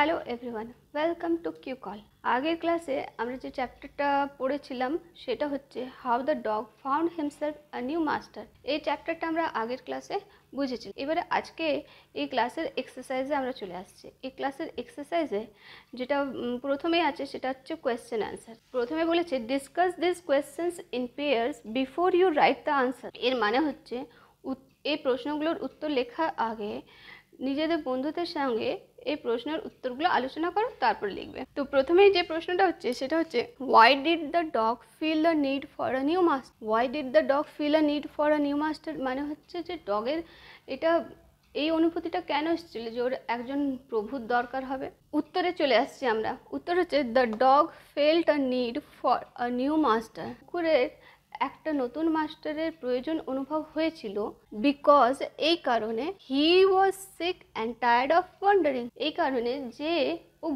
Hello everyone, welcome to কিউকল। আগের ক্লাসে আমরা যে চ্যাপ্টারটা পড়েছিলাম সেটা হচ্ছে how the dog found himself a new master. এই চ্যাপ্টারটা আমরা আগের ক্লাসে বুঝেছি। এবারে আজকে এই ক্লাসের এক্সারসাইজে আমরা চলে আসছি। এই ক্লাসের এক্সারসাইজে যেটা প্রথমেই আছে সেটা হচ্ছে কোয়েশ্চেন অ্যান্সার। প্রথমে বলেছে discuss this questions in pairs before you write the answer. এর মানে হচ্ছে এই প্রশ্নগুলোর উত্তর লেখার আগে নিজেদের বন্ধুদের সঙ্গে এই প্রশ্নের উত্তরগুলো আলোচনা করো, তারপর লিখবে। তো প্রথমেই যে প্রশ্নটা হচ্ছে সেটা হচ্ছে why did the dog feel the need for a new master. Why did the dog feel a need for a new master মানে হচ্ছে যে ডগের এই অনুভূতিটা কেন এসেছিল যে ওর একজন প্রভুর দরকার হবে। উত্তরে চলে আসছি আমরা। উত্তর হচ্ছে the dog felt a need for a new master. কুকুরের একটা নতুন মাস্টারের প্রয়োজন অনুভব হয়েছিল। বিকজ এই কারণে he was sick and tired of wandering. এই কারণে যে ও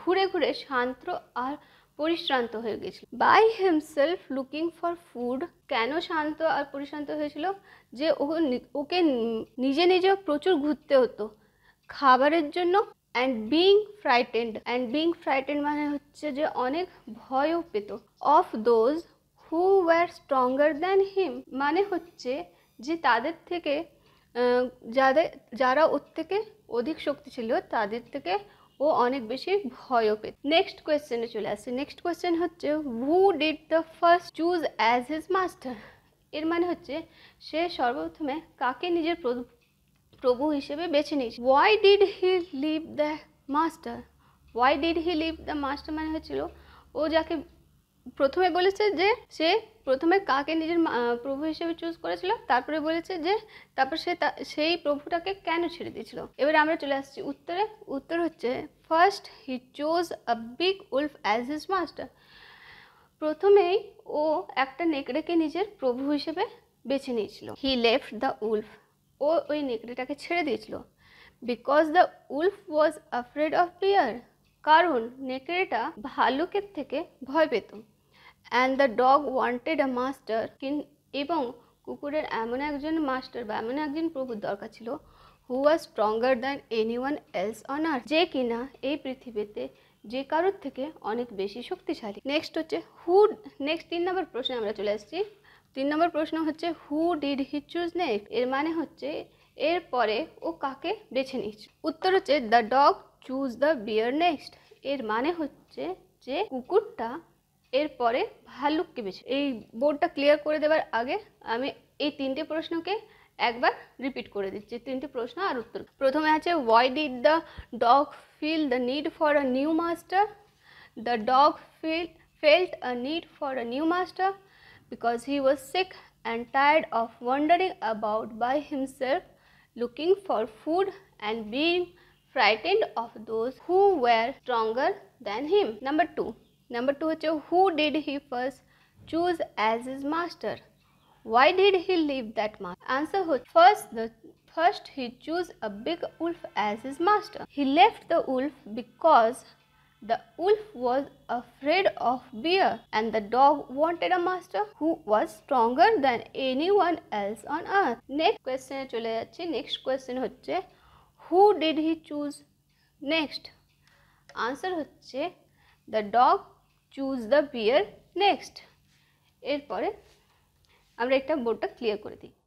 ঘুরে ঘুরে শান্ত আর পরিশ্রান্ত হয়ে গেছিল। By himself looking for food. কেন শান্ত আর পরিশ্রান্ত হয়েছিল? যে ওকে নিজে নিজে প্রচুর ঘুরতে হতো খাবারের জন্য। অ্যান্ড বিং ফ্রাইটেন্ড মানে হচ্ছে যে অনেক ভয়ও পেত। Of those who were stronger than him মানে হচ্ছে যে তাদের থেকে যারা ওর থেকে অধিক শক্তি ছিল তাদের থেকে ও অনেক বেশি ভয়ও পেত। নেক্সট কোয়েশ্চেনে চলে আসছে। নেক্সট কোয়েশ্চেন হচ্ছে who did the first choose as his master. এর মানে হচ্ছে সে সর্বপ্রথমে কাকে নিজের প্রভু হিসেবে বেছে নিয়েছে। Why did he leave the master মানে হচ্ছিল ও যাকে প্রথমে বলেছে যে সে প্রথমে কাকে নিজের প্রভু হিসেবে চুজ করেছিল, তারপরে বলেছে যে তারপর সে সেই প্রভুটাকে কেন ছেড়ে দিয়েছিল। এবারে আমরা চলে আসছি উত্তরে। উত্তর হচ্ছে first he chose a big wolf as his master. প্রথমেই ও একটা নেকড়েকে নিজের প্রভু হিসেবে বেছে নিয়েছিল। He left the wolf. ও ওই নেকড়েটাকে ছেড়ে দিয়েছিল। Because the wolf was afraid of bear. কারণ নেকড়েটা ভালুকের থেকে ভয় পেত। And the dog wanted a master. এবং কুকুরের এমন একজন মাস্টার বা এমন একজন প্রভুর দরকার ছিল who was stronger than anyone else on earth. যে কিনা এই পৃথিবীতে যে কারোর থেকে অনেক বেশি শক্তিশালী। নেক্সট হচ্ছে তিন নম্বর প্রশ্নে আমরা চলে আসছি। তিন নম্বর প্রশ্ন হচ্ছে who did he choose next. এর মানে হচ্ছে এরপরে ও কাকে বেছে নিচ্ছে। উত্তর হচ্ছে the dog choose the bear next. এর মানে হচ্ছে যে কুকুরটা এরপরে ভালুককে বেছে। এই বোর্ডটা ক্লিয়ার করে দেওয়ার আগে আমি এই তিনটে প্রশ্নকে একবার রিপিট করে দিচ্ছি, তিনটে প্রশ্ন আর উত্তর। প্রথমে আছে why did the dog feel the need for a new master. The dog felt a need for a new master because he was sick and tired of wandering about by himself looking for food and being frightened of those who were stronger than him. Number 2 হচ্ছে who did he first choose as his master. Why did he leave that master. Answer হচ্ছে first he choose a big wolf as his master. He left the wolf because the wolf was afraid of bear and the dog wanted a master who was stronger than anyone else on earth. Next কোয়েশ্চেনে চলে যাচ্ছি। Next question হচ্ছে who did he choose next. Answer হচ্ছে the dog choose the bear next. এরপরে আমরা একটা বোর্ডটা clear করে দিই।